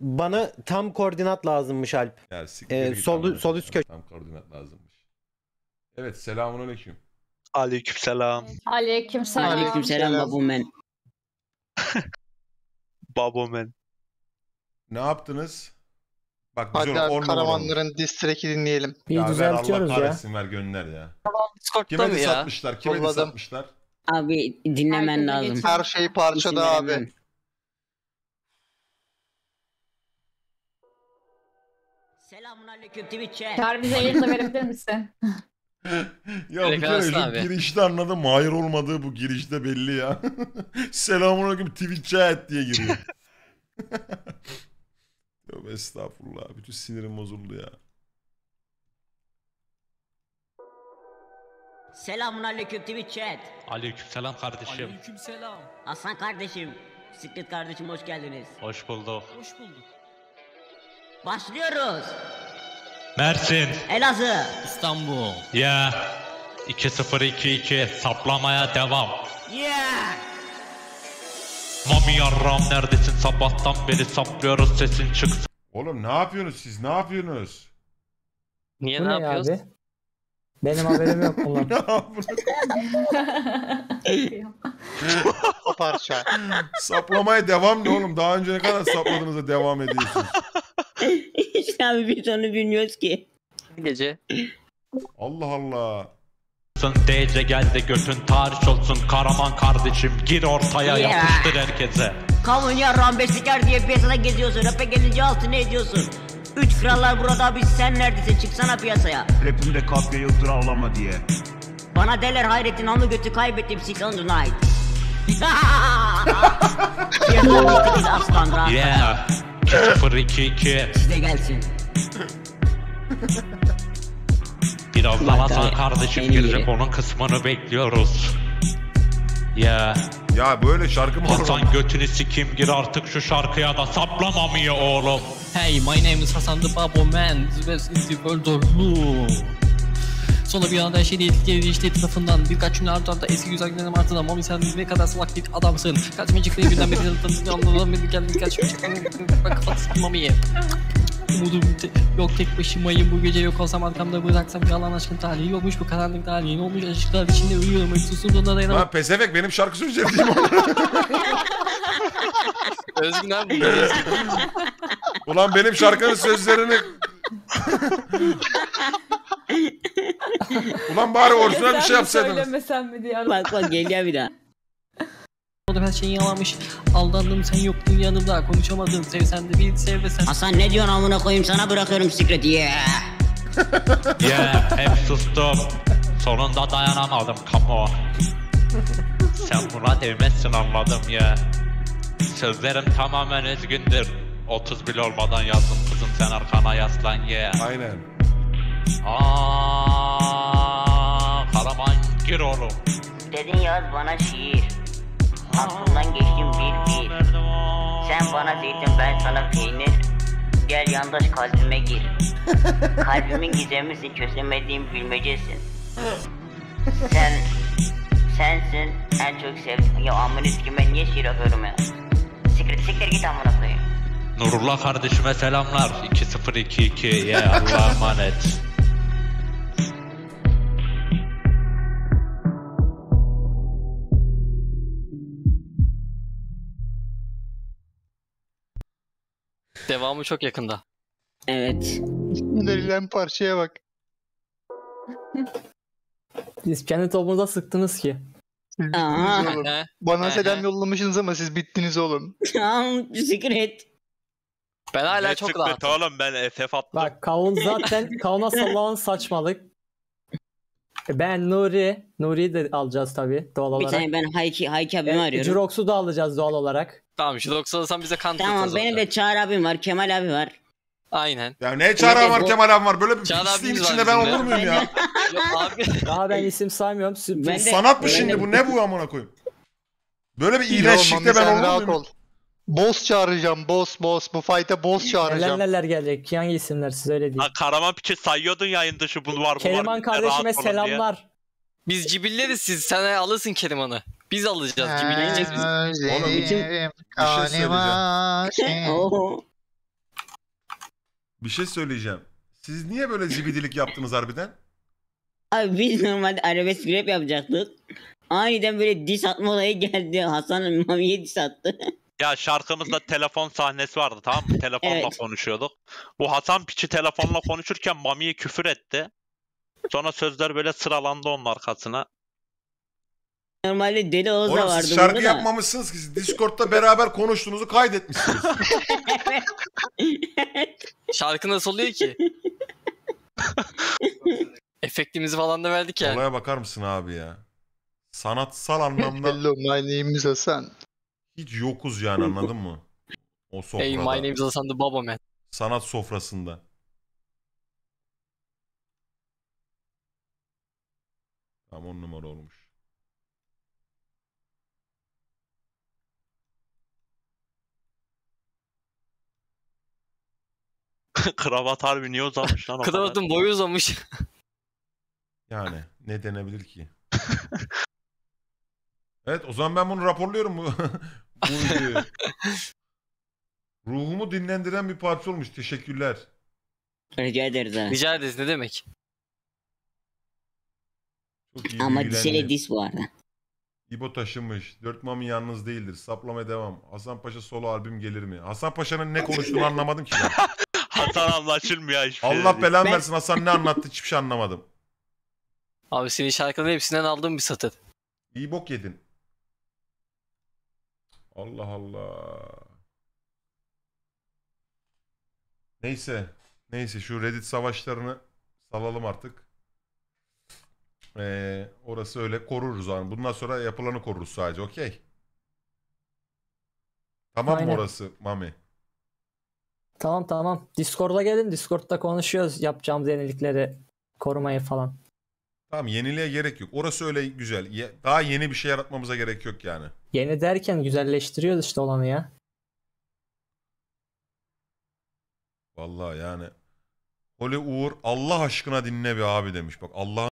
Bana tam koordinat lazımmış Alp. Yani sol üst köşe. Tam koordinat lazımmış. Evet, selamünaleyküm. Aleykümselam. Aleykümselam. Aleykümselam babumen. Babumen. Ne yaptınız? Bak güzel, hadi karavanların distreki dinleyelim. Bir düzeltiyoruz ya. Allah kahretsin ver gönder ya. Kime de satmışlar? Kime de satmışlar? Abi dinlemen lazım. Her şey parçada abi. Selamünaleyküm Twitch'e. Çağır bize yayınla verebilir misin? Ya bir kere girişte anladım. Hayır olmadığı bu girişte belli ya. Selamünaleyküm Twitch'e diye giriyor. Tövbe estağfurullah. Bütün sinirim bozuldu ya. Selamünaleyküm Twitch'e. Aleykümselam kardeşim. Aleykümselam. Hasan kardeşim. Siklet kardeşim hoş geldiniz. Hoş bulduk. Hoş bulduk. Başlıyoruz. Mersin, Elazığ, İstanbul. Yeah. 2-0-2-2 saplamaya devam. Yeah. Mami yarram neredesin, sabahtan beri saplıyoruz, sesin çıksın. Oğlum ne yapıyorsunuz siz, ne yapıyorsunuz? Niye ne yapıyoruz? Abi? Benim haberim yok ulan. O parça. Saplamaya devam ne oğlum? Daha önce ne kadar sapladığınıza devam ediyorsunuz? İşte abi biz onu bilmiyoruz ki. Gece. Allah Allah. Deyce gel de götün tarih olsun Karaman kardeşim. Gir ortaya ya. Yapıştır herkese. Kavun ya rambeşliker diye piyasada geziyorsun. Rap'e gelince altı ne ediyorsun? Üç krallar burada abi sen neredesin? Çıksana piyasaya. Rap'imde kapya yıldır ağlama diye. Bana derler hayretin onu götü kaybettim. Six on the night. Piyasada bitti biz aslan rahat. Yeah. 0-2-2 size gelsin. Birazdan Hasan kardeşim girecek, onun kısmını bekliyoruz. Ya. Ya böyle şarkı mı olur? Hasan götünü sikim gir artık şu şarkıya da saplamamıyor oğlum. Hey my name is Hasan the Babo Man. This is the world of love. Sonra bir anda her şeyde etkileri işte etrafından. Birkaç gün ardı anda eski güzelliklerim ardından. Mami sen ne kadar salak bir adamsın. Kaç mecikleri günden beri tanıdığını anlamadım. Geldim birkaç mecikleri bak kapatsın Mami'ye. Umudum yok tek başımayım bu gece yok olsam arkamda bıraksam yalan aşkın tarihi yokmuş bu karanlık tarihi ne olmuş aşklar içinde ölüyorum öksüzüm sonuna dayanamam. Lan pesefek benim şarkı söyleyeceğim diyeyim onu. Özgün abi. Ulan benim şarkının sözlerini... Ulan bari orijinal bir şey yapsaydınız. Söylemesen mi diye. Bak geliyor bir daha. Her şeyin yalanmış. Aldandım sen yoktun yanımda. Konuşamadım. Sevsen de bil sevmesen. Hasan ne diyorsun amına koyayım sana bırakıyorum sikreti. Yeah. Yeah. Hep sustum. Sonunda dayanamadım. Come on. Sen buna değmezsin anladım ya. Sözlerim tamamen özgündür. 30 bile olmadan yazdım kızım sen arkana yaslan ya. Yeah. Aynen. Aaa. Karaman gir oğlum. Dedin yaz bana şiir. Aklımdan geçtim bir. Sen bana zeytin ben sana peynir. Gel yandaş kalbime gir. Kalbimin gizemisin çözemediğim bilmecesin. Sensin en çok sevdiğim. Ya amınız ki ben niye şiir okuyorum ya? Siktir git amına koyayım. Nurullah kardeşime selamlar. 2022 ya Allah'a emanet. Devamı çok yakında. Evet. Verilen parçaya bak. Siz kendi topunuza sıktınız ki. Bana selam yollamışsınız ama siz bittiniz oğlum. Tamam sikret. Ben hala ne çok rahatım. Oğlum ben FF attım. Bak kavun zaten kavuna sallanan saçmalık. Ben Nuri'yi de alacağız tabii doğal olarak. Bir tane ben Hayki abimi arıyorum. Jurox'u da alacağız doğal olarak. Tamam Jurox'u alırsan bize kan tutacağız. Tamam benim de Çağrı abim var, Kemal abi var. Aynen. Ya ne Çağrı abi var, Kemal abi var, böyle bir pisliğin içinde ben olur muyum ya? Daha ben isim saymıyorum. Sanat mı şimdi bu, ne bu amına koyayım? Böyle bir iğrençlikte ben olur muyum? Boss çağıracağım, boss. Bu fight'e boss çağıracağım. Neler gelecek, hangi isimler siz öyle değil. Ha, Karaman piçe sayıyordun yayın dışı. Kerman kardeşime selamlar. Biz cibilleriz, siz sen alırsın Keriman'ı. Biz alacağız, cibilleyeceğiz biz. Oğlum bir şey söyleyeceğim. Bir şey söyleyeceğim. Siz niye böyle zibidilik yaptınız harbiden? Abi biz normalde arabesk rap yapacaktık. Aniden böyle diss atma olayı geldi. Hasan Mami'ye diss attı. Ya şarkımızda telefon sahnesi vardı, tamam mı? Telefonla evet, konuşuyorduk. Bu Hasan Piçi telefonla konuşurken Mami'ye küfür etti. Sonra sözler böyle sıralandı onun arkasına. Normalde Deli Oğuz'a vardı. Siz şarkı yapmamışsınız ki, siz Discord'da beraber konuştuğunuzu kaydetmişsiniz. Şarkı nasıl oluyor ki? Efektimizi falan da verdik yani. Olaya bakar mısın abi ya? Sanatsal anlamda... Hello, my name is Hasan. Hiç yokuz yani, anladın mı? O sofrada. Hey, my name is Hasan the Baba Man. Sanat sofrasında. Tam 10 numara olmuş. Kravat harbi niye uzamış lan? Kravatın boyu uzamış. Yani ne denebilir ki? Evet, o zaman ben bunu raporluyorum. Bu videoyu. Ruhumu dinlendiren bir parça olmuş. Teşekkürler. Rica ederiz abi. Rica ederiz, ne demek? Ama dişele diş bu arada. İbo taşımış. 4 Mami yalnız değildir. Saplamaya devam. Hasan Paşa solo albüm gelir mi? Hasan Paşa'nın ne konuştuğunu anlamadım ki ben. Hasan anlaşılmıyor hiçbir şey. Allah belanı versin, Hasan ne anlattı hiçbir şey anlamadım. Abi senin şarkıların hepsinden aldığım bir satır. İyi bok yedin. Allah Allah. Neyse. Neyse, şu Reddit savaşlarını salalım artık. Orası öyle koruruz abi. Bundan sonra yapılanı koruruz sadece. Okey. Tamam aynen mı orası Mami? Tamam tamam. Discord'a gelin. Discord'da konuşuyoruz yapacağımız yenilikleri, korumayı falan. Tamam, yeniliğe gerek yok. Orası öyle güzel. Daha yeni bir şey yaratmamıza gerek yok yani. Yeni derken güzelleştiriyoruz işte olanı ya. Vallahi yani. Ole Uğur Allah aşkına dinle be abi demiş. Bak Allah